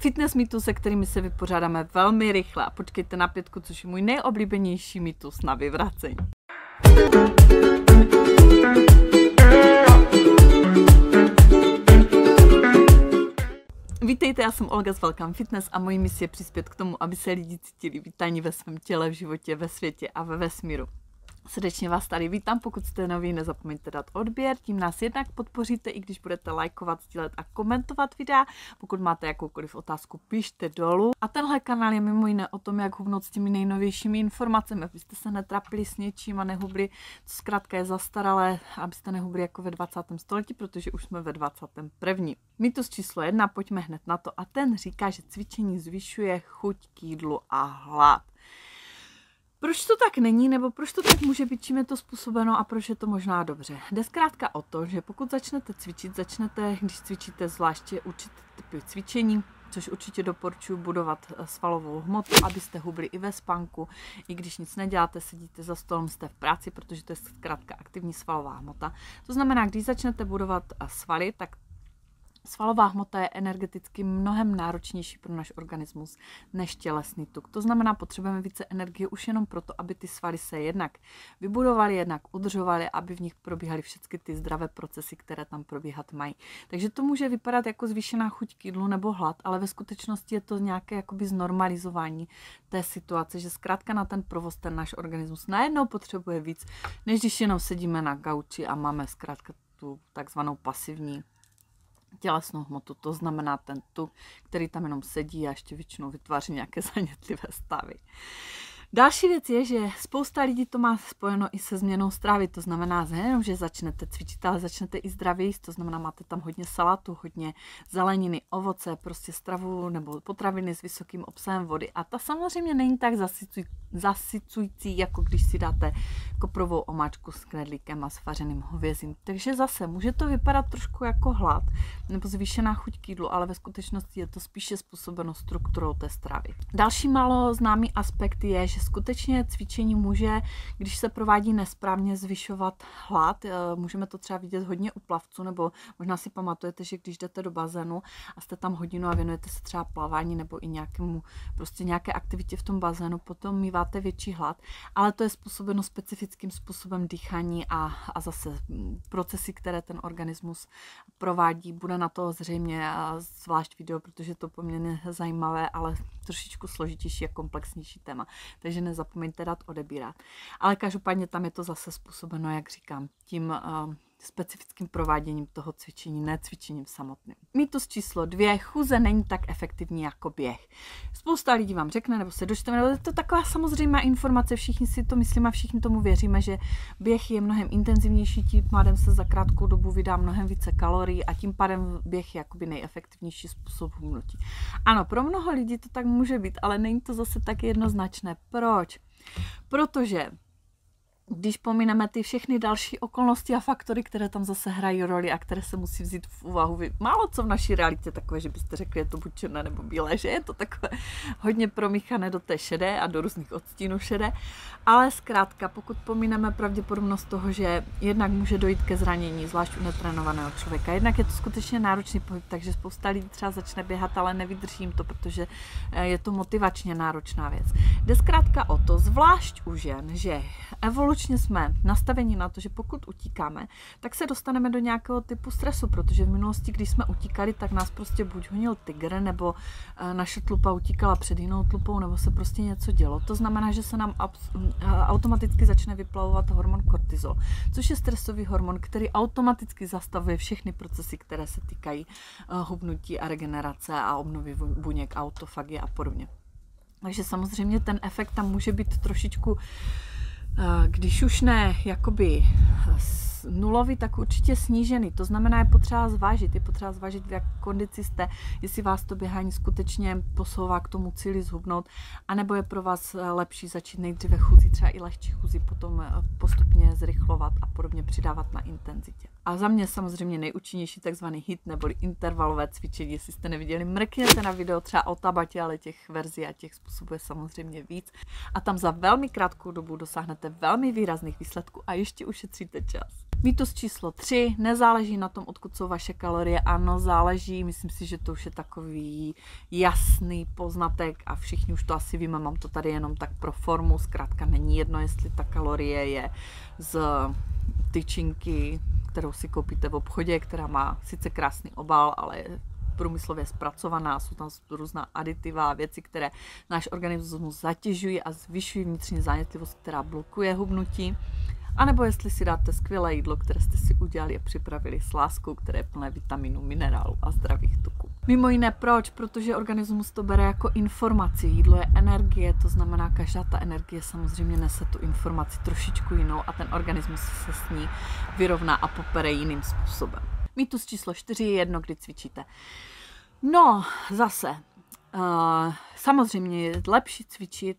Fitness mýtus, se kterými se vypořádáme velmi rychle. Počkejte na 5, což je můj nejoblíbenější mýtus na vyvracení. Vítejte, já jsem Olga z Welcome Fitness a mojí misi je přispět k tomu, aby se lidi cítili vítáni ve svém těle, v životě, ve světě a ve vesmíru. Srdečně vás tady vítám, pokud jste noví, nezapomeňte dát odběr, tím nás jednak podpoříte, i když budete lajkovat, sdílet a komentovat videa. Pokud máte jakoukoliv otázku, pište dolů. A tenhle kanál je mimo jiné o tom, jak hubnout s těmi nejnovějšími informacemi, abyste se netrapili s něčím a nehubli, co zkrátka je zastaralé, abyste nehubli jako ve 20. století, protože už jsme ve 21. Mýtus číslo 1, pojďme hned na to, a ten říká, že cvičení zvyšuje chuť k jídlu a hlad. Proč to tak není, nebo proč to tak může být, čím je to způsobeno a proč je to možná dobře? Jde zkrátka o to, že pokud začnete cvičit, když cvičíte zvláště určité typy cvičení, což určitě doporučuji, budovat svalovou hmotu, abyste hubli i ve spánku, i když nic neděláte, sedíte za stolem, jste v práci, protože to je zkrátka aktivní svalová hmota. To znamená, když začnete budovat svaly, tak svalová hmota je energeticky mnohem náročnější pro náš organismus než tělesný tuk. To znamená, potřebujeme více energie už jenom proto, aby ty svaly se jednak vybudovaly, jednak udržovaly, aby v nich probíhaly všechny ty zdravé procesy, které tam probíhat mají. Takže to může vypadat jako zvýšená chuť k jídlu nebo hlad, ale ve skutečnosti je to nějaké jakoby znormalizování té situace, že zkrátka na ten provoz ten náš organismus najednou potřebuje víc, než když jenom sedíme na gauči a máme zkrátka tu takzvanou pasivní tělesnou hmotu, to znamená ten tuk, který tam jenom sedí a ještě většinou vytváří nějaké zanětlivé stavy. Další věc je, že spousta lidí to má spojeno i se změnou stravy, to znamená nejenom, že začnete cvičit, ale začnete i zdravě jíst, to znamená máte tam hodně salátu, hodně zeleniny, ovoce, prostě stravu nebo potraviny s vysokým obsahem vody a ta samozřejmě není tak zasycující, jako když si dáte koprovou omáčku s knedlíkem a s vařeným hovězím. Takže zase může to vypadat trošku jako hlad nebo zvýšená chuť k jídlu, ale ve skutečnosti je to spíše způsobeno strukturou té stravy. Další málo známý aspekt je, že skutečně cvičení může, když se provádí nesprávně, zvyšovat hlad. Můžeme to třeba vidět hodně u plavců, nebo možná si pamatujete, že když jdete do bazénu a jste tam hodinu a věnujete se třeba plavání nebo i nějaké aktivitě v tom bazénu, potom míváte větší hlad, ale to je způsobeno specifickým způsobem dýchání a zase procesy, které ten organismus provádí. Bude na to zřejmě zvlášť video, protože to poměrně zajímavé, ale trošičku složitější a komplexnější téma. Takže nezapomeňte dát odebírat. Ale každopádně tam je to zase způsobeno, jak říkám, tím specifickým prováděním toho cvičení, ne cvičením samotným. Mýtus číslo 2. Chůze není tak efektivní jako běh. Spousta lidí vám řekne, nebo se dočteme, nebo je to taková samozřejmá informace, všichni si to myslíme a všichni tomu věříme, že běh je mnohem intenzivnější, tím pádem se za krátkou dobu vydá mnohem více kalorií a tím pádem běh je jakoby nejefektivnější způsob hubnutí. Ano, pro mnoho lidí to tak může být, ale není to zase tak jednoznačné. Proč? Protože když pomineme ty všechny další okolnosti a faktory, které tam zase hrají roli a které se musí vzít v úvahu. Málo co v naší realitě takové, že byste řekli, je to buď černé nebo bílé, že je to takové hodně promíchané do té šedé a do různých odstínů šedé. Ale zkrátka, pokud pomineme pravděpodobnost toho, že jednak může dojít ke zranění, zvlášť u netrénovaného člověka, jednak je to skutečně náročný pohyb, takže spousta lidí třeba začne běhat, ale nevydrží jim to, protože je to motivačně náročná věc. Jde zkrátka o to, zvlášť u žen, že evolučně jsme nastaveni na to, že pokud utíkáme, tak se dostaneme do nějakého typu stresu, protože v minulosti, když jsme utíkali, tak nás prostě buď honil tygr, nebo naše tlupa utíkala před jinou tlupou, nebo se prostě něco dělo. To znamená, že se nám automaticky začne vyplavovat hormon kortizol, což je stresový hormon, který automaticky zastavuje všechny procesy, které se týkají hubnutí a regenerace a obnovy buněk, autofagie a podobně. Takže samozřejmě ten efekt tam může být trošičku, když už ne jakoby nulový, tak určitě snížený. To znamená, je potřeba zvážit, v jak kondici jste, jestli vás to běhání skutečně posouvá k tomu cíli zhubnout, anebo je pro vás lepší začít nejdříve chůzí, třeba i lehčí chůzí, potom postupně zrychlovat a podobně přidávat na intenzitě. A za mě samozřejmě nejúčinnější takzvaný HIIT neboli intervalové cvičení. Jestli jste neviděli, mrkněte na video třeba o Tabatě, ale těch verzí a těch způsobů je samozřejmě víc. A tam za velmi krátkou dobu dosáhnete velmi výrazných výsledků a ještě ušetříte čas. Mýtus číslo 3, nezáleží na tom, odkud jsou vaše kalorie. Ano, záleží, myslím si, že to už je takový jasný poznatek a všichni už to asi víme, mám to tady jenom tak pro formu, zkrátka není jedno, jestli ta kalorie je z tyčinky, kterou si koupíte v obchodě, která má sice krásný obal, ale je průmyslově zpracovaná, jsou tam různá aditiva, věci, které náš organismus zatěžují a zvyšují vnitřní zánětlivost, která blokuje hubnutí. A nebo jestli si dáte skvělé jídlo, které jste si udělali a připravili s láskou, které je plné vitaminů, minerálů a zdravých tuků. Mimo jiné proč? Protože organismus to bere jako informaci. Jídlo je energie, to znamená, každá ta energie samozřejmě nese tu informaci trošičku jinou a ten organismus se s ní vyrovná a popere jiným způsobem. Mýtus číslo 4 je jedno, kdy cvičíte. No, zase, samozřejmě je lepší cvičit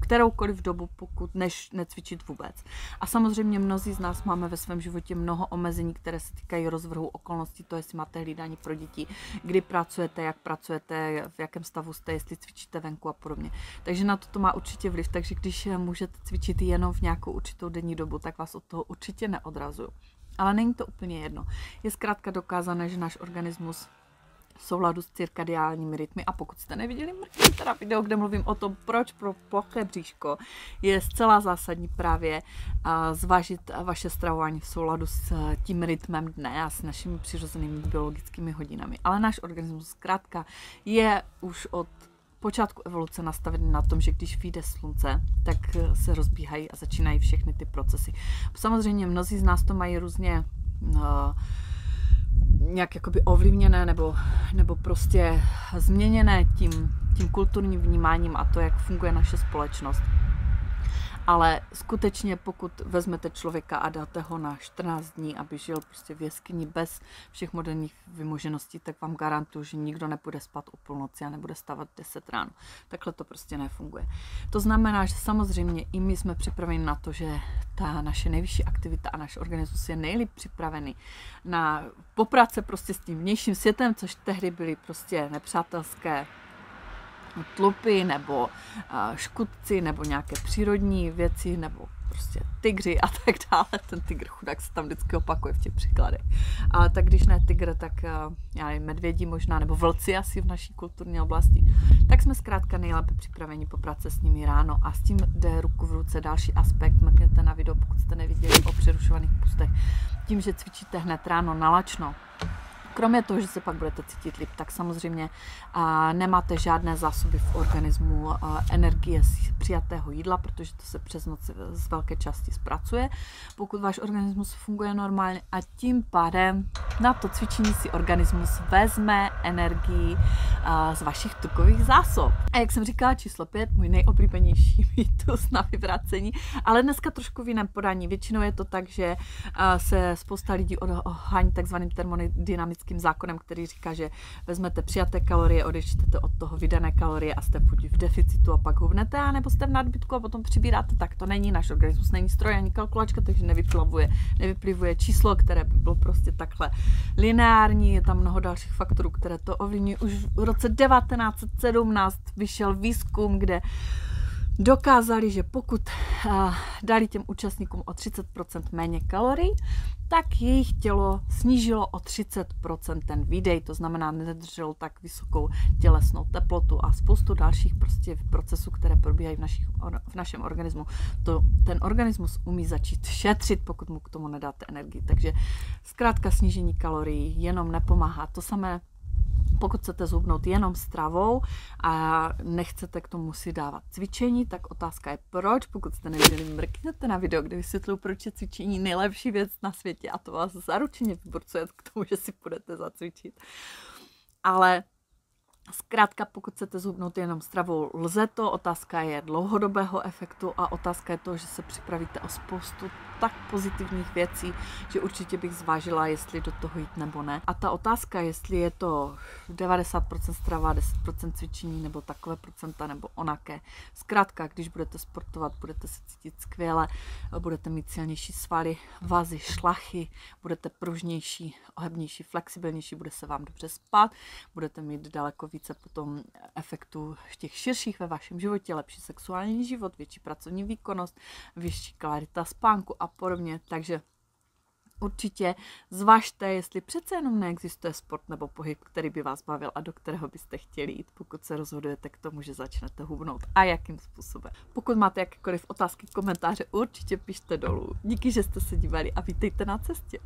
kteroukoliv dobu, pokud než necvičit vůbec. A samozřejmě mnozí z nás máme ve svém životě mnoho omezení, které se týkají rozvrhu okolností, to jestli máte hlídání pro děti, kdy pracujete, jak pracujete, v jakém stavu jste, jestli cvičíte venku a podobně. Takže na to má určitě vliv, takže když můžete cvičit jenom v nějakou určitou denní dobu, tak vás od toho určitě neodrazuju. Ale není to úplně jedno. Je zkrátka dokázané, že náš organismus v souladu s cirkadiálními rytmy, a pokud jste neviděli, mrkněte teda video, kde mluvím o tom, proč pro ploché bříško je zcela zásadní právě zvážit vaše stravování v souladu s tím rytmem dne a s našimi přirozenými biologickými hodinami. Ale náš organismus zkrátka je už od počátku evoluce nastavený na tom, že když vyjde slunce, tak se rozbíhají a začínají všechny ty procesy. Samozřejmě mnozí z nás to mají různě nějak jakoby ovlivněné nebo prostě změněné tím kulturním vnímáním a to, jak funguje naše společnost. Ale skutečně, pokud vezmete člověka a dáte ho na 14 dní, aby žil prostě v jeskyni bez všech moderních vymožeností, tak vám garantuju, že nikdo nepůjde spát o půlnoci a nebude stávat 10 ráno. Takhle to prostě nefunguje. To znamená, že samozřejmě i my jsme připraveni na to, že ta naše nejvyšší aktivita a náš organismus je nejlíp připravený na popráce prostě s tím vnějším světem, což tehdy byly prostě nepřátelské tlupy nebo škudci nebo nějaké přírodní věci nebo prostě tygři a tak dále. Ten tygr chudák se tam vždycky opakuje v těch příkladech. A tak když ne tygr, tak já nevím, medvědi možná, nebo vlci asi v naší kulturní oblasti. Tak jsme zkrátka nejlépe připraveni poprat se s nimi ráno a s tím jde ruku v ruce další aspekt. Mrkněte na video, pokud jste neviděli, o přerušovaných pustech. Tím, že cvičíte hned ráno nalačno, kromě toho, že se pak budete cítit líp, tak samozřejmě nemáte žádné zásoby v organismu energie z přijatého jídla, protože to se přes noc z velké části zpracuje, pokud váš organismus funguje normálně a tím pádem na to cvičení si organismus vezme energii z vašich tukových zásob. A jak jsem říkala, číslo 5, můj nejoblíbenější mýtus na vyvracení, ale dneska trošku v jiném podání. Většinou je to tak, že se spousta lidí ohání takzvaným termodynamickým zákonem, který říká, že vezmete přijaté kalorie, odečtete od toho vydané kalorie a jste buď v deficitu a pak hubnete, anebo jste v nadbytku a potom přibíráte. Tak to není, náš organismus není stroj ani kalkulačka, takže nevyplivuje číslo, které by bylo prostě takhle lineární. Je tam mnoho dalších faktorů, které to ovlivňují. Už v roce 1917 vyšel výzkum, kde dokázali, že pokud dali těm účastníkům o 30% méně kalorií, tak jejich tělo snížilo o 30% ten výdej, to znamená, nedrželo tak vysokou tělesnou teplotu a spoustu dalších prostě procesů, které probíhají v našem organismu. Ten organismus umí začít šetřit, pokud mu k tomu nedáte energii. Takže zkrátka snížení kalorií jenom nepomáhá. To samé, pokud chcete zhubnout jenom stravou a nechcete k tomu si dávat cvičení, tak otázka je proč. Pokud jste neviděli, mrkněte na video, kde vysvětluju, proč je cvičení nejlepší věc na světě a to vás zaručeně vyburcuje k tomu, že si budete zacvičit. Ale zkrátka, pokud chcete zhubnout jenom stravou, lze to. Otázka je dlouhodobého efektu a otázka je to, že se připravíte o spoustu tak pozitivních věcí, že určitě bych zvážila, jestli do toho jít nebo ne. A ta otázka, jestli je to 90% strava, 10% cvičení nebo takové procenta nebo onaké. Zkrátka, když budete sportovat, budete se cítit skvěle, budete mít silnější svaly, vazy, šlachy, budete pružnější, ohebnější, flexibilnější, bude se vám dobře spát, budete mít daleko více potom efektů těch širších ve vašem životě, lepší sexuální život, větší pracovní výkonnost, vyšší kvalita spánku a podobně. Takže určitě zvažte, jestli přece jenom neexistuje sport nebo pohyb, který by vás bavil a do kterého byste chtěli jít, pokud se rozhodujete k tomu, že začnete hubnout a jakým způsobem. Pokud máte jakékoliv otázky, komentáře, určitě pište dolů. Díky, že jste se dívali a vítejte na cestě.